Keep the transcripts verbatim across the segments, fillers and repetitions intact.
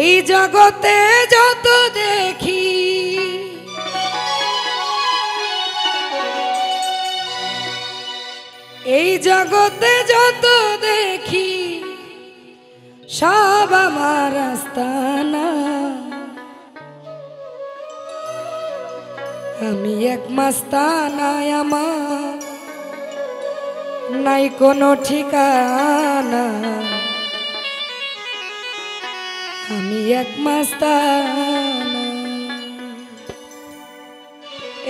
এই জগতে যত দেখি এই জগতে যত দেখি সব আমার আস্তানা। আমি এক মাস্তানা, আমার নাই কোনো ঠিকানা। আমি এক মাস্তানা।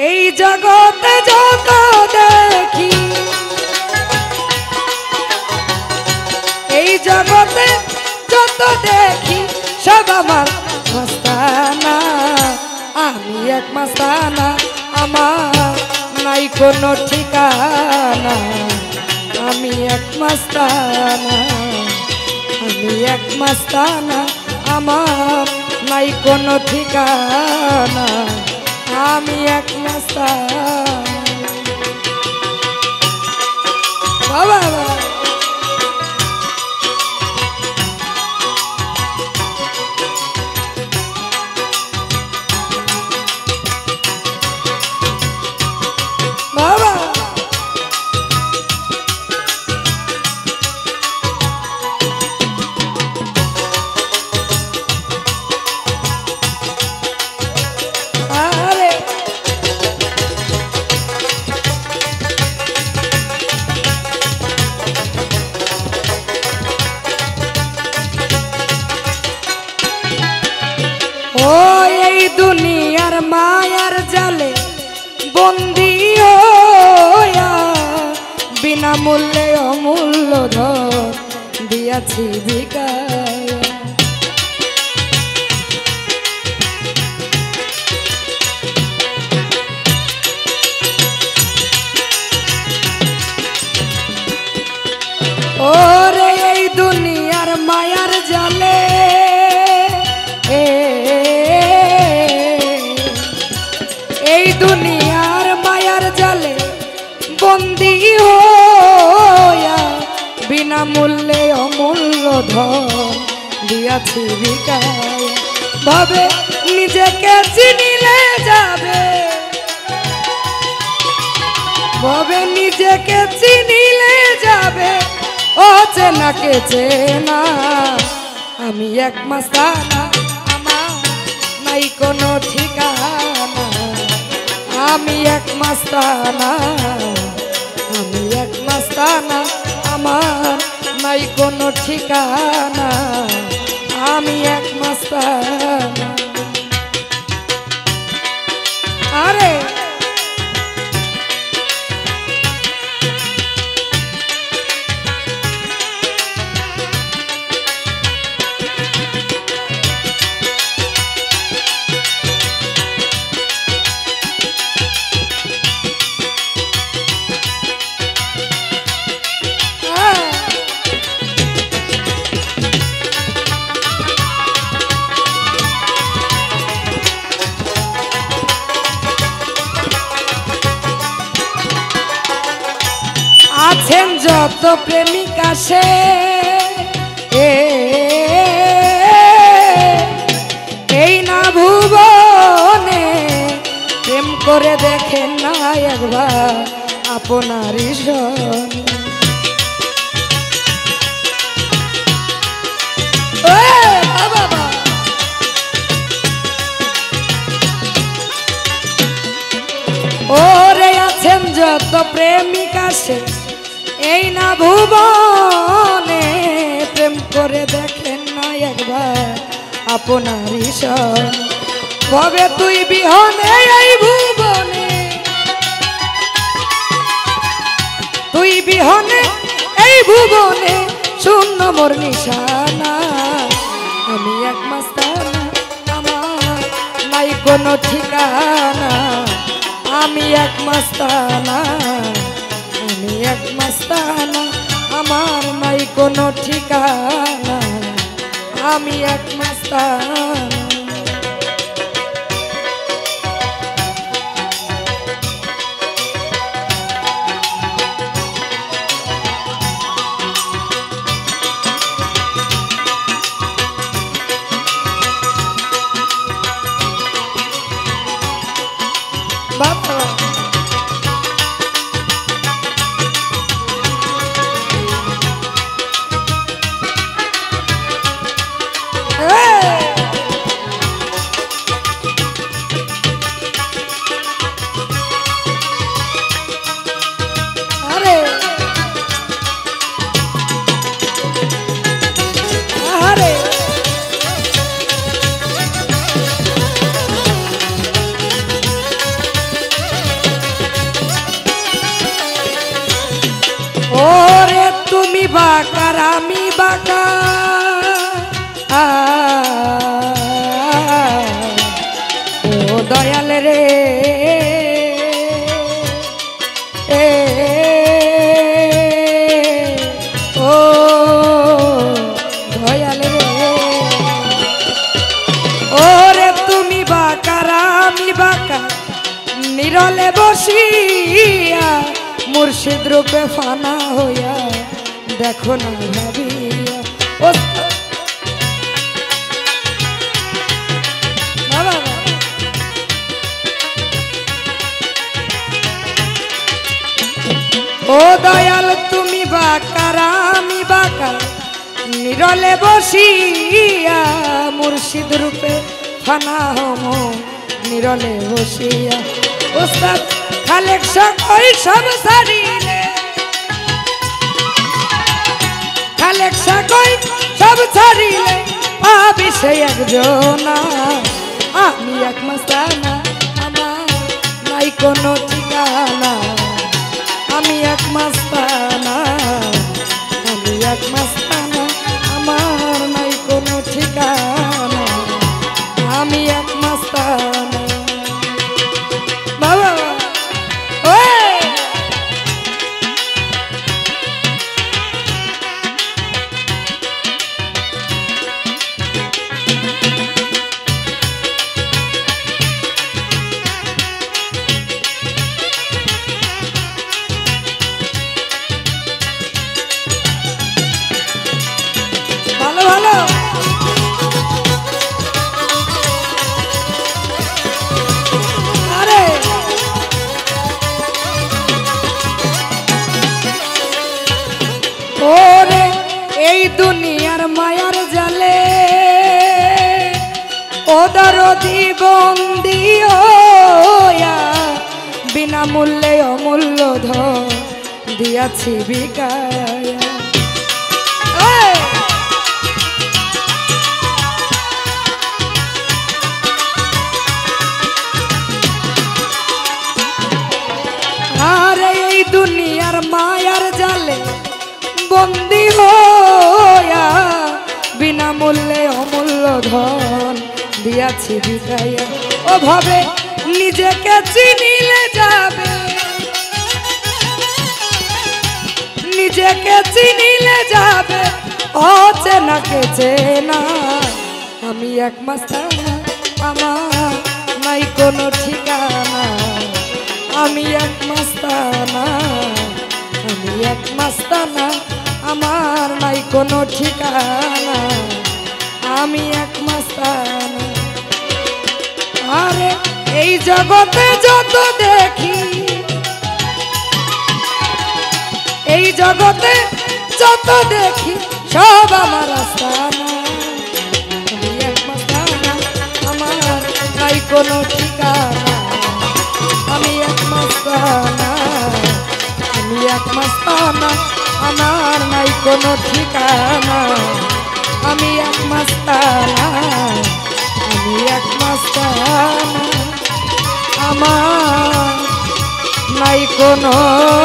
এই জগতে যত দেখি এই জগতে যত দেখি সব আমার মাস্তানা। আমি এক মাস্তানা, আমার নাই কোনো ঠিকানা। আমি এক মাস্তানা, আমি এক মাস্তানা, আমার নাই কোনো ঠিকানা। আমি এক মাস্তানা। বাবা দুনিয়ার মায়ার জালে বন্দি হইয়া বিনা মূল্যে অমূল্য ধন দিয়াছি ভিখায়া। ওরে এই দুনিয়ার মায়ার জালে দুনিয়ার মায়ার জালে বন্দি হইয়া বিনা মূল্যে অমূল্য ধন দিয়াছি ভিখায়া। ভাবে নিজেকে চিনিলে যাবে, ভাবে নিজেকে চিনিলে যাবে ও চেনাকে চেনা। আমি এক মাস্তানা, আমার নাই কোনো ঠিকানা। আমি এক মাস্তানা, আমি এক মাস্তানা, আমার নাই কোনো ঠিকানা। আমি এক মাস্তানা। আরে আছেন যত প্রেমিক আসে এই না ভুবনে প্রেম করে দেখেন না একবার আপনারই সনে। ওরে আছেন যত প্রেমিক আসে এই না ভুবনে প্রেম করে দেখেন না একবার আপনার ঈশ্বর। কবে তুই বিহনে এই ভুবনে, তুই বিহনে এই ভুবনে শূন্য মোর নিশানা। আমি এক মাস্তানা, আমার নাই কোনো ঠিকানা। আমি এক মাস্তানা, আমি এক মাস্তানা, আমার নাই কোনো ঠিকানা। আমি এক মাস্তানা। ओ दयाल रे ए ओ दयाल रे ओ रे तुमी बाकारा मी बाका निरले बसिया मुर्शिद रूपे फाना होया देखो ना भाबिया ओ दयाल तुमी बाकारा आमी बाका निरले बसिया मुर्शिद रूपे फाना होमो निरले बसिया उस्ताद खालेक सकई सब सारिले खालेक सकई सब सारिले पाबि से एकजना आमी एक मस्ताना आमार नाइ कोनो ठिकाना आमी एक मस्ताना आमी एक मस्ताना आमार नाइ कोनो ठिकाना आमी एक मस्ताना बाबा ओए दुनियार मायार जाले ओदरोदी बंदी होया बिना मूल्य अमूल्य धन दियाछि बिकाया आरे ए दुनियार मायार जाले बंदी होया बिना मूल्य अमूल्य धन दियाछि बिकाया ओ भावे निजेके चिनिले जाबे निजेके चिनिले जाबे अचेनाके चेना आमी एक मस्ताना आमार नाइ कोनो ठिकाना आमी एक मस्ताना आमी एक मस्ताना आमार नाइ कोनो ठिकाना आमी एक मस्ताना आरे एई जगते जत देखी एई जगते जत देखी सब आमार आस्ताना आमी एक मस्ताना आमार नाइ कोनो ठिकाना आमी एक मस्ताना आमी एक मस्ताना আমার নাই কোনো ঠিকানা আমি এক মস্তানা আমি এক মস্তানা আমার নাই কোনো